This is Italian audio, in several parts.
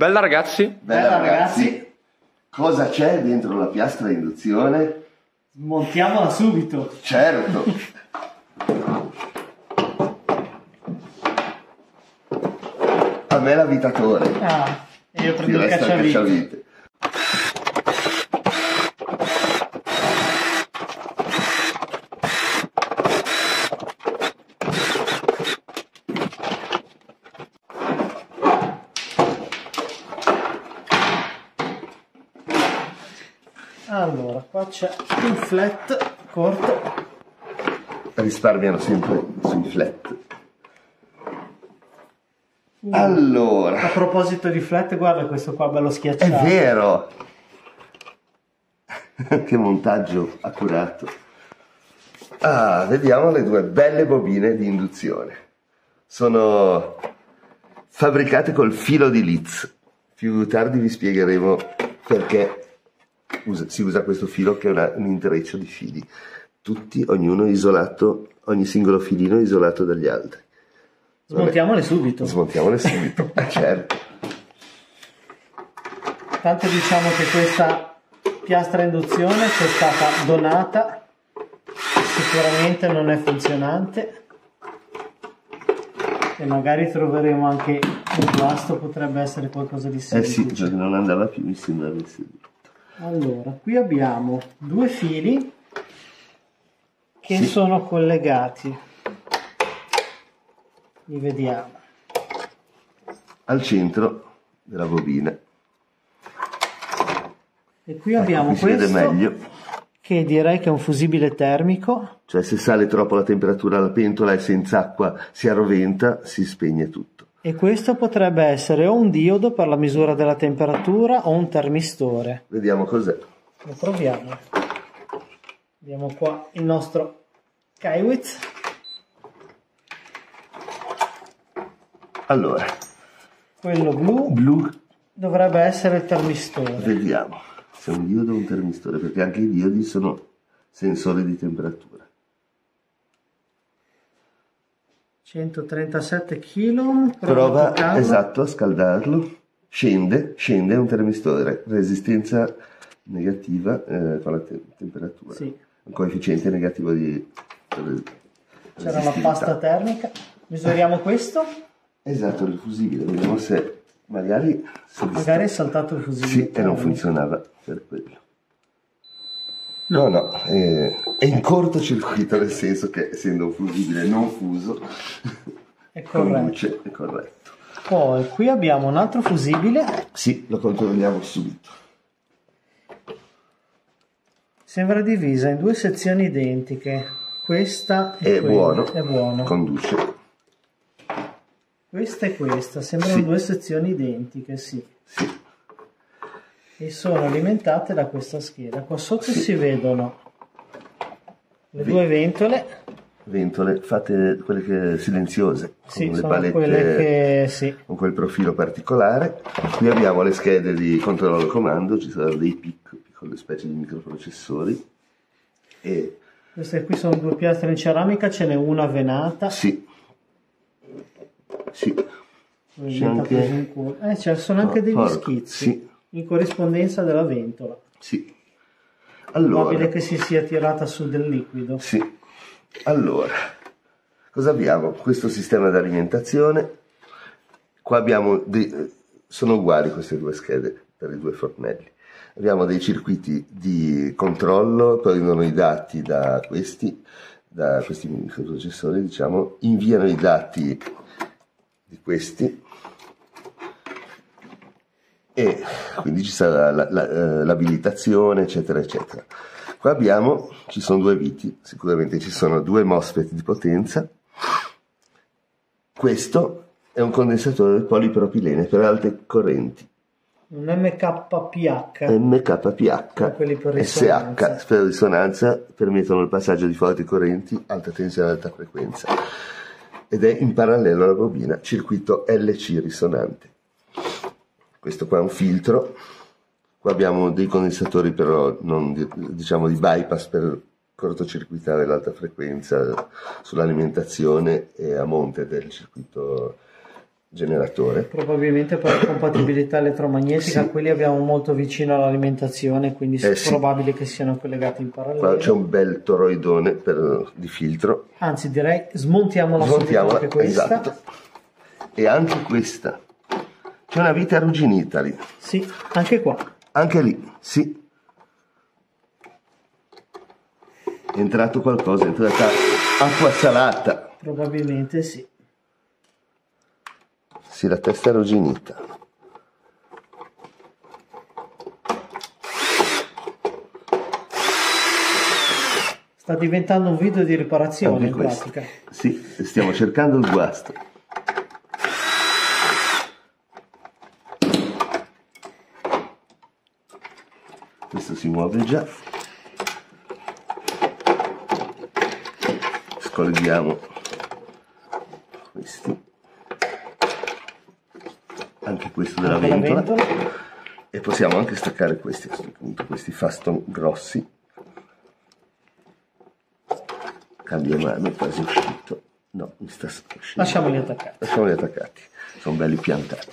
Bella ragazzi! Bella ragazzi! Cosa c'è dentro la piastra a induzione? Smontiamola subito! Certo! A me l'avvitatore. Ah, e io prendo il cacciavite. Allora, qua c'è un flat corto. Risparmiano sempre sui flat. Allora, a proposito di flat, guarda questo qua bello schiacciato. È vero! Che montaggio accurato. Ah, vediamo le due belle bobine di induzione. Sono fabbricate col filo di Litz. Più tardi vi spiegheremo perché si usa questo filo, che è un intreccio di fili, ognuno isolato, ogni singolo filino è isolato dagli altri. Smontiamole subito. Smontiamole subito, certo. Tanto diciamo che questa piastra induzione ci è stata donata, sicuramente non è funzionante e magari troveremo anche un guasto, potrebbe essere qualcosa di simile. Eh sì, perché non andava più, mi sembrava seduto. Allora, qui abbiamo due fili che sono collegati, li vediamo, al centro della bobina. E qui abbiamo questo, che direi che è un fusibile termico. Cioè se sale troppo la temperatura alla pentola e senza acqua si arroventa, si spegne tutto. E questo potrebbe essere o un diodo per la misura della temperatura o un termistore. Vediamo cos'è. Lo proviamo. Vediamo qua il nostro Kaiwitz. Allora, quello blu dovrebbe essere il termistore. Vediamo se è un diodo o un termistore, perché anche i diodi sono sensori di temperatura. 137 kg, prova esatto a scaldarlo, scende un termistore, resistenza negativa con la temperatura, un coefficiente negativo di c'era la pasta termica, misuriamo questo. Esatto, il fusibile, vediamo se magari... magari è saltato il fusibile. Sì, e non funzionava per quello. No, no, è in cortocircuito, nel senso che essendo un fusibile non fuso, è corretto. È corretto. Poi qui abbiamo un altro fusibile. Sì, lo controlliamo subito. Sembra divisa in due sezioni identiche. Questa e quella. Buono, è buono. Conduce. Questa e questa, sembrano due sezioni identiche, sì. E sono alimentate da questa scheda. Qua sotto si vedono le due ventole. Ventole, fate quelle che silenziose, con le palette che, con quel profilo particolare. Qui abbiamo le schede di controllo comando, ci saranno dei PIC, piccole specie di microprocessori. E queste qui sono due piastre in ceramica, ce n'è una venata. Sì. C'è anche... sono anche degli schizzi. In corrispondenza della ventola. Allora, probabile che si sia tirata su del liquido. Allora, cosa abbiamo? Questo sistema di alimentazione. Qua abbiamo sono uguali queste due schede per i due fornelli. Abbiamo dei circuiti di controllo, prendono i dati da questi, microprocessori, diciamo, inviano i dati di questi. E quindi ci sarà l'abilitazione, eccetera, eccetera. Qua abbiamo, ci sono due viti, sicuramente ci sono due MOSFET di potenza. Questo è un condensatore del polipropilene per alte correnti. Un MKPH. MKPH, SH, per risonanza, permettono il passaggio di forti correnti, alta tensione, alta frequenza. Ed è in parallelo alla bobina, circuito LC risonante. Questo qua è un filtro, qua abbiamo dei condensatori però non, diciamo di bypass per cortocircuitare l'alta frequenza sull'alimentazione e a monte del circuito generatore. Probabilmente per compatibilità elettromagnetica, sì, quelli abbiamo molto vicino all'alimentazione, quindi è probabile, sì, che siano collegati in parallelo. Qua c'è un bel toroidone di filtro. Anzi, direi smontiamola, anche questa. Esatto. E anche questa. C'è una vite arrugginita lì. Sì, anche qua. Anche lì, sì. È entrato qualcosa, è entrata acqua salata. Probabilmente sì. Sì, la testa arrugginita. Sta diventando un video di riparazione in pratica. Sì, stiamo cercando il guasto. Questo si muove già. Scolleghiamo questi. Anche questo della ventola. E possiamo anche staccare questi a questo punto, questi faston grossi. Cambia mano, è quasi uscito. No, mi sta uscendo. Lasciamoli attaccati. Lasciamoli attaccati, sono belli piantati.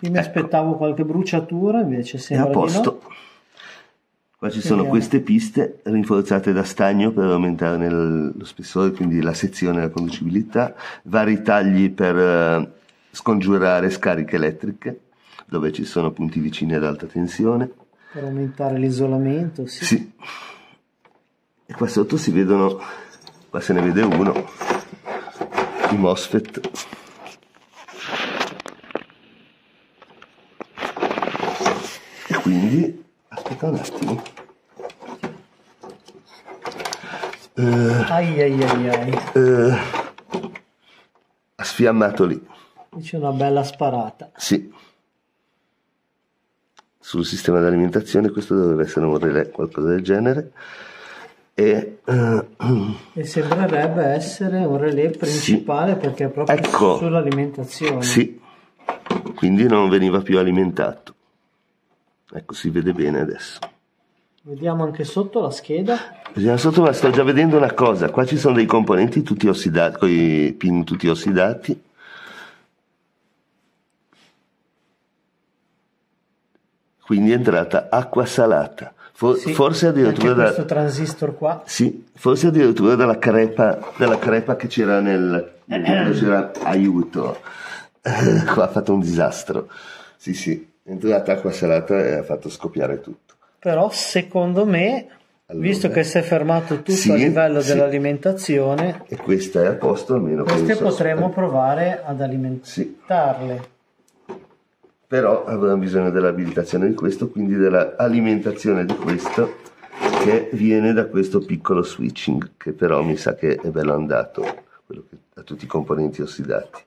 Io mi aspettavo qualche bruciatura, invece sembra. È a posto. Di no. Qua ci sono queste piste rinforzate da stagno per aumentarne lo spessore, quindi la sezione e la conducibilità, vari tagli per scongiurare scariche elettriche dove ci sono punti vicini ad alta tensione, per aumentare l'isolamento, sì. Sì. E qua sotto si vedono, qua se ne vede uno, i MOSFET. E quindi aspetta un attimo, ai ai ai ai, ha sfiammato lì. C'è una bella sparata. Sì. Sul sistema di alimentazione, questo dovrebbe essere un relè, qualcosa del genere. E sembrerebbe essere un relè principale, sì, perché è proprio, ecco, sull'alimentazione. Sì. Quindi non veniva più alimentato. Ecco, si vede bene adesso. Vediamo anche sotto la scheda. Vediamo sotto, ma sto già vedendo una cosa. Qua ci sono dei componenti tutti ossidati, con i pin tutti ossidati. Quindi è entrata acqua salata, forse addirittura da questo transistor qua. Sì, forse addirittura dalla crepa che c'era nel c'era aiuto. Qua ha fatto un disastro. Sì, sì, è entrata acqua salata e ha fatto scoppiare tutto. Però secondo me, allora, visto che si è fermato tutto, sì, a livello, sì, dell'alimentazione, e questa è a posto, almeno queste potremmo provare ad alimentarle. Sì. Però avranno bisogno dell'abilitazione di questo, quindi dell'alimentazione di questo, che viene da questo piccolo switching, che però mi sa che è bello andato, quello che ha tutti i componenti ossidati.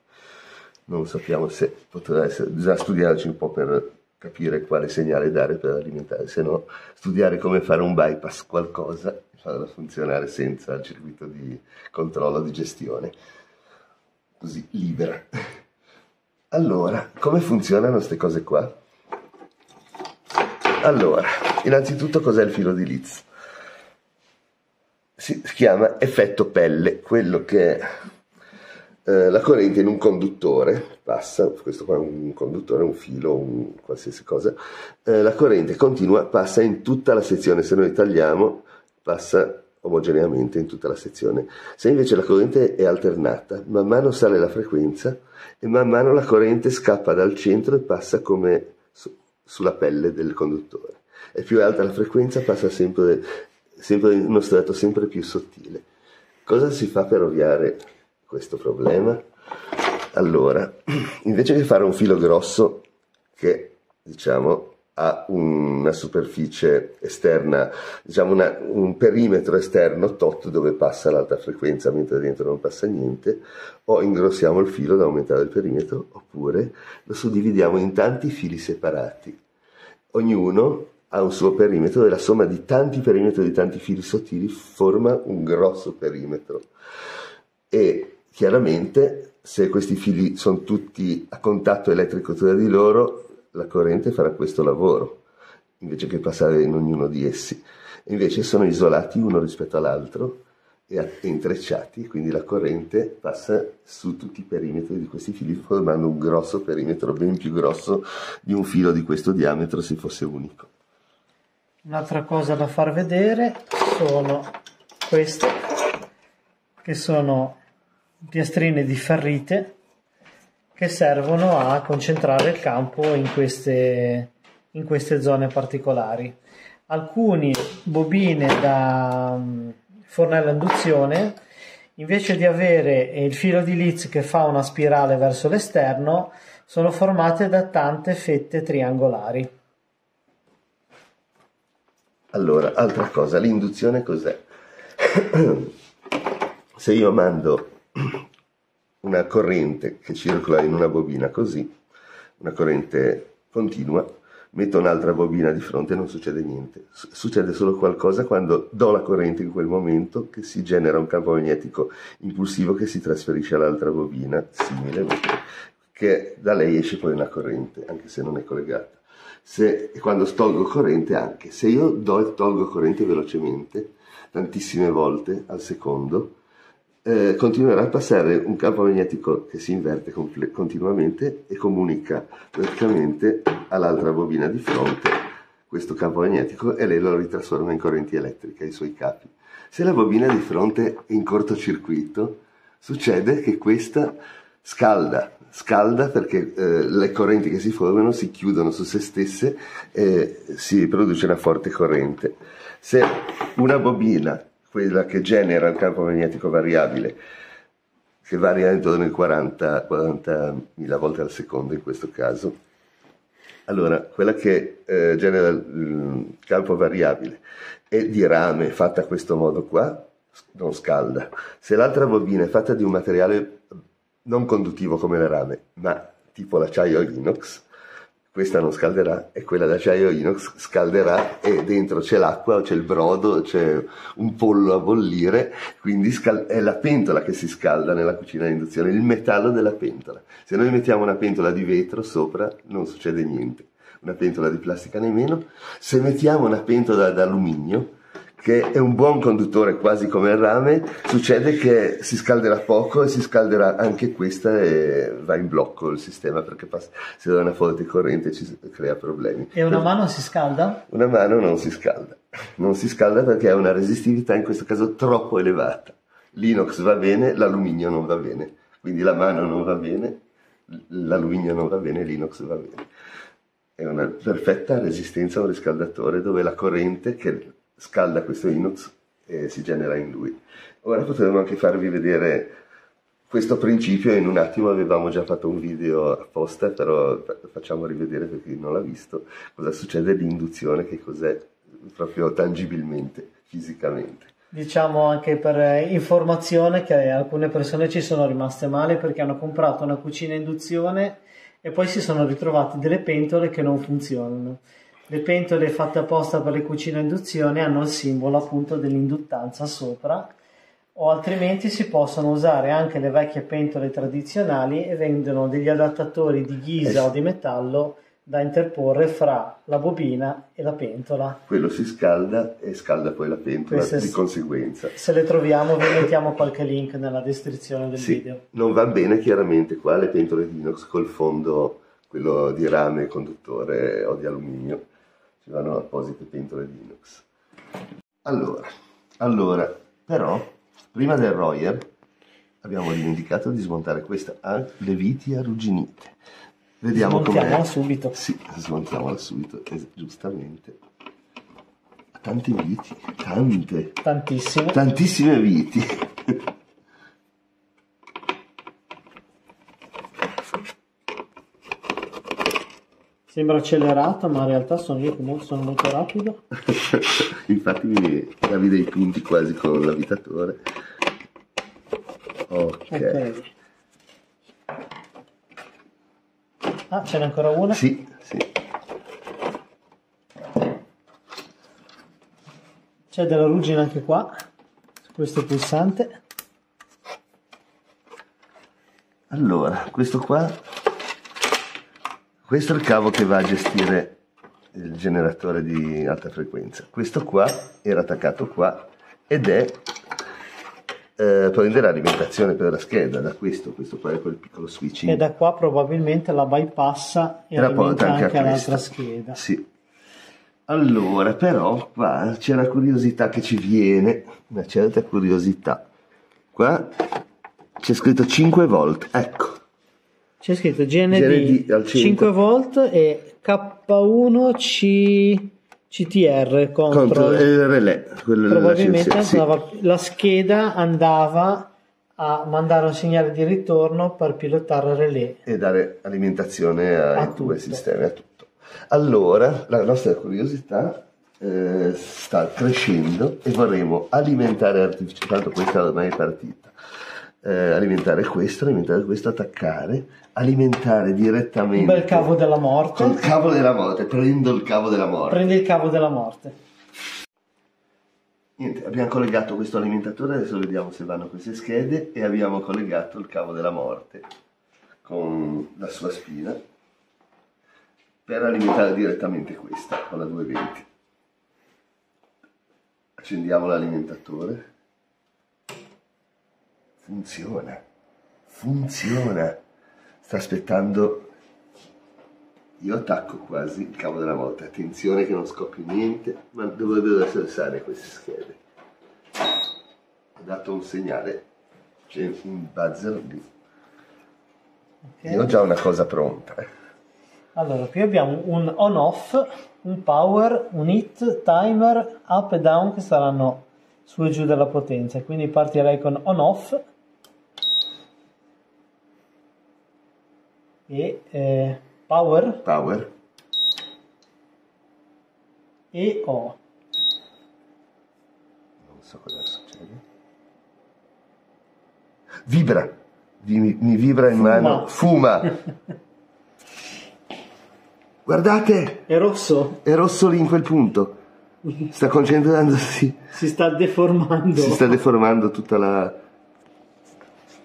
Non sappiamo se potrà essere, bisogna studiarci un po' per capire quale segnale dare per alimentare, se no studiare come fare un bypass qualcosa e farla funzionare senza il circuito di controllo di gestione, così libera. Allora, come funzionano queste cose qua? Allora, innanzitutto cos'è il filo di Litz? Si chiama effetto pelle, quello che la corrente in un conduttore passa, questo qua è un conduttore, un filo, un qualsiasi cosa, la corrente continua passa in tutta la sezione, se noi tagliamo passa omogeneamente in tutta la sezione. Se invece la corrente è alternata, man mano sale la frequenza e man mano la corrente scappa dal centro e passa come sulla pelle del conduttore, e più è alta la frequenza passa sempre in uno strato sempre più sottile. Cosa si fa per ovviare questo problema? Allora, invece che fare un filo grosso che, diciamo, ha una superficie esterna, diciamo un perimetro esterno tot dove passa l'alta frequenza mentre dentro non passa niente, o ingrossiamo il filo da aumentare il perimetro, oppure lo suddividiamo in tanti fili separati, ognuno ha un suo perimetro e la somma di tanti perimetri di tanti fili sottili forma un grosso perimetro. E chiaramente se questi fili sono tutti a contatto elettrico tra di loro, la corrente farà questo lavoro, invece che passare in ognuno di essi. Invece sono isolati uno rispetto all'altro, e intrecciati, quindi la corrente passa su tutti i perimetri di questi fili, formando un grosso perimetro, ben più grosso di un filo di questo diametro se fosse unico. Un'altra cosa da far vedere sono queste, che sono piastrine di ferrite che servono a concentrare il campo in queste zone particolari. Alcune bobine da fornello a induzione, invece di avere il filo di Litz che fa una spirale verso l'esterno, sono formate da tante fette triangolari. Allora, altra cosa, l'induzione cos'è? Se io mando una corrente che circola in una bobina così, una corrente continua, metto un'altra bobina di fronte e non succede niente. Succede solo qualcosa quando do la corrente in quel momento, che si genera un campo magnetico impulsivo che si trasferisce all'altra bobina, simile, che da lei esce poi una corrente, anche se non è collegata. Quando tolgo corrente, anche se io do e tolgo corrente velocemente, tantissime volte al secondo, continuerà a passare un campo magnetico che si inverte continuamente e comunica praticamente all'altra bobina di fronte questo campo magnetico, e lei lo ritrasforma in correnti elettriche, i suoi capi. Se la bobina di fronte è in cortocircuito, succede che questa scalda perché le correnti che si formano si chiudono su se stesse e si produce una forte corrente. Se una bobina, quella che genera il campo magnetico variabile, che varia intorno ai 40.000 volte al secondo in questo caso, allora quella che genera il campo variabile è di rame, fatta a questo modo qua, non scalda. Se l'altra bobina è fatta di un materiale non conduttivo come il rame, ma tipo l'acciaio inox, questa non scalderà, e quella d'acciaio inox scalderà, e dentro c'è l'acqua, c'è il brodo, c'è un pollo a bollire, quindi è la pentola che si scalda nella cucina di induzione, il metallo della pentola. Se noi mettiamo una pentola di vetro sopra non succede niente, una pentola di plastica nemmeno. Se mettiamo una pentola d'alluminio, che è un buon conduttore quasi come il rame, succede che si scalderà poco e si scalderà anche questa e va in blocco il sistema, perché se da una forte corrente ci crea problemi. E una mano si scalda? Una mano non si scalda. Non si scalda perché ha una resistività in questo caso troppo elevata. L'inox va bene, l'alluminio non va bene. Quindi la mano non va bene, l'alluminio non va bene, l'inox va bene. È una perfetta resistenza a un riscaldatore dove la corrente che scalda questo inox e si genera in lui. Ora potremmo anche farvi vedere questo principio. In un attimo avevamo già fatto un video apposta, però facciamo rivedere per chi non l'ha visto cosa succede, l'induzione, che cos'è proprio tangibilmente, fisicamente. Diciamo anche per informazione che alcune persone ci sono rimaste male perché hanno comprato una cucina a induzione e poi si sono ritrovati delle pentole che non funzionano. Le pentole fatte apposta per le cucine a induzione hanno il simbolo appunto dell'induttanza sopra, o altrimenti si possono usare anche le vecchie pentole tradizionali e vendono degli adattatori di ghisa o di metallo da interporre fra la bobina e la pentola. Quello si scalda e scalda poi la pentola. Queste, di conseguenza. Se le troviamo vi mettiamo qualche link nella descrizione del video. Non va bene chiaramente qua le pentole di inox col fondo, quello di rame conduttore o di alluminio. Ci vanno apposite pentole di inox. Allora, però, prima del Royer abbiamo dimenticato di smontare questa a leviti arrugginite. Vediamo come. Smontiamola subito. Sì, smontiamola subito, giustamente. Tante viti, tante. Tantissime. Tantissime viti. Sembra accelerato, ma in realtà sono molto rapido. Infatti mi davi dei punti quasi con l'avvitatore. Ok. Ah, ce n'è ancora una? Sì. C'è della ruggine anche qua, su questo pulsante. Allora, questo qua... Questo è il cavo che va a gestire il generatore di alta frequenza. Questo qua era attaccato qua ed è prende l'alimentazione per la scheda, da questo qua è quel piccolo switch. E da qua probabilmente la bypassa e la porta anche all'altra scheda. Sì. Allora, però qua c'è la curiosità che ci viene, una certa curiosità. Qua c'è scritto 5 volt, ecco. C'è scritto GND al 5 volt e K1C... CTR contro il relè. Probabilmente la scheda andava a mandare un segnale di ritorno per pilotare il relè e dare alimentazione ai due sistemi, a tutto. Allora la nostra curiosità sta crescendo e vorremmo alimentare artificialmente, tanto questa ormai è partita, alimentare questo, attaccare, alimentare direttamente il cavo della morte. Col cavo della morte, prendo il cavo della morte. Prendi il cavo della morte. Niente, abbiamo collegato questo alimentatore, adesso vediamo se vanno queste schede, e abbiamo collegato il cavo della morte con la sua spina per alimentare direttamente questa con la 220. Accendiamo l'alimentatore. Funziona, sta aspettando, io attacco quasi il cavo della morte, attenzione che non scoppi niente, ma dovrebbero essere sane queste schede. Ho dato un segnale, c'è un buzzer lì, okay. Io ho già una cosa pronta. Allora, qui abbiamo un on-off, un power, un hit, timer, up e down che saranno su e giù della potenza, quindi partirei con on-off. E power e O. Non so cosa succede. Vibra, mi vibra in mano. Fuma. Guardate, è rosso lì in quel punto. Sta concentrandosi. Si sta deformando. Si sta deformando tutta la...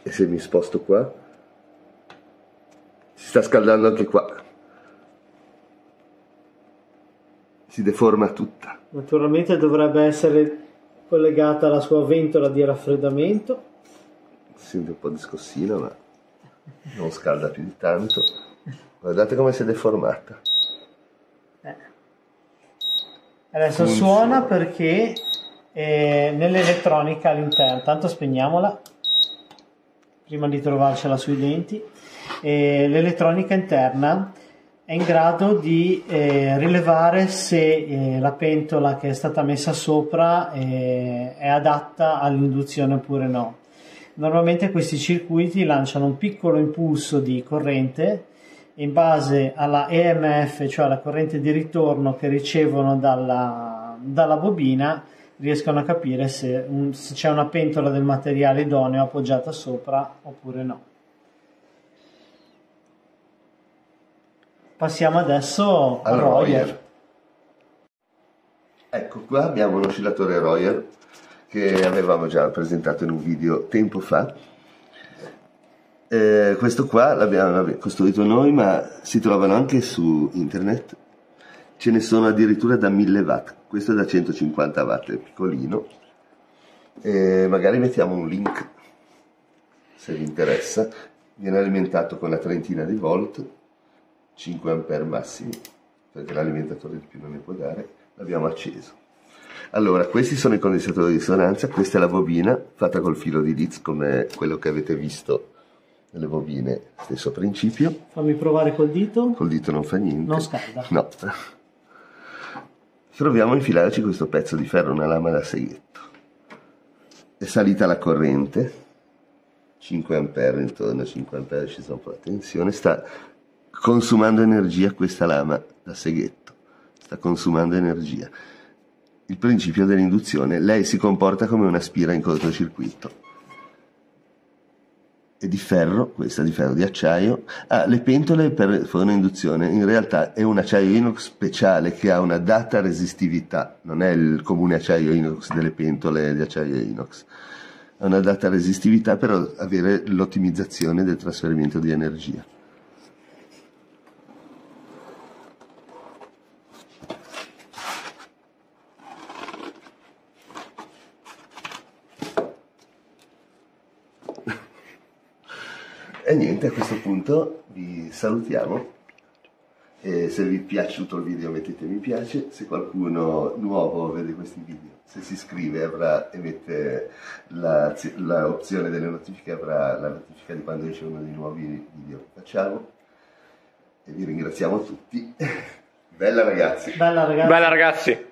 E se mi sposto qua? Si sta scaldando anche qua. Si deforma tutta. Naturalmente dovrebbe essere collegata alla sua ventola di raffreddamento. Si sente un po' di scossina, ma non scalda più di tanto. Guardate come si è deformata. Adesso suona perché nell'elettronica all'interno. Tanto spegniamola prima di trovarcela sui denti. L'elettronica interna è in grado di rilevare se la pentola che è stata messa sopra è adatta all'induzione oppure no. Normalmente questi circuiti lanciano un piccolo impulso di corrente in base alla EMF, cioè alla corrente di ritorno che ricevono dalla bobina, riescono a capire se c'è una pentola del materiale idoneo appoggiata sopra oppure no. Passiamo adesso al Royer. Ecco, qua abbiamo l'oscillatore Royer che avevamo già presentato in un video tempo fa. Questo qua l'abbiamo costruito noi, ma si trovano anche su internet. Ce ne sono addirittura da 1000 watt. Questo è da 150 watt, è piccolino. Magari mettiamo un link se vi interessa. Viene alimentato con una trentina di volt. 5 ampere massimi, perché l'alimentatore di più non ne può dare. L'abbiamo acceso. Allora, questi sono i condensatori di risonanza, questa è la bobina fatta col filo di Litz, come quello che avete visto nelle bobine, stesso principio. Fammi provare col dito. Col dito non fa niente. Non scalda. No. Proviamo a infilarci questo pezzo di ferro, una lama da seghetto. È salita la corrente, 5 ampere, intorno a 5 ampere, ci sono un po' la tensione, sta consumando energia questa lama da seghetto, sta consumando energia. Il principio dell'induzione, lei si comporta come una spira in cortocircuito. È di ferro, questa di ferro, di acciaio. Le pentole per fare induzione in realtà è un acciaio inox speciale che ha una data resistività, non è il comune acciaio inox delle pentole di acciaio inox. Ha una data resistività per avere l'ottimizzazione del trasferimento di energia. E niente, a questo punto vi salutiamo. E se vi è piaciuto il video mettete mi piace, se qualcuno nuovo vede questi video, se si iscrive avrà, e mette l'opzione delle notifiche, avrà la notifica di quando esce uno dei nuovi video che facciamo. E vi ringraziamo tutti. Bella ragazzi! Bella ragazzi! Bella ragazzi.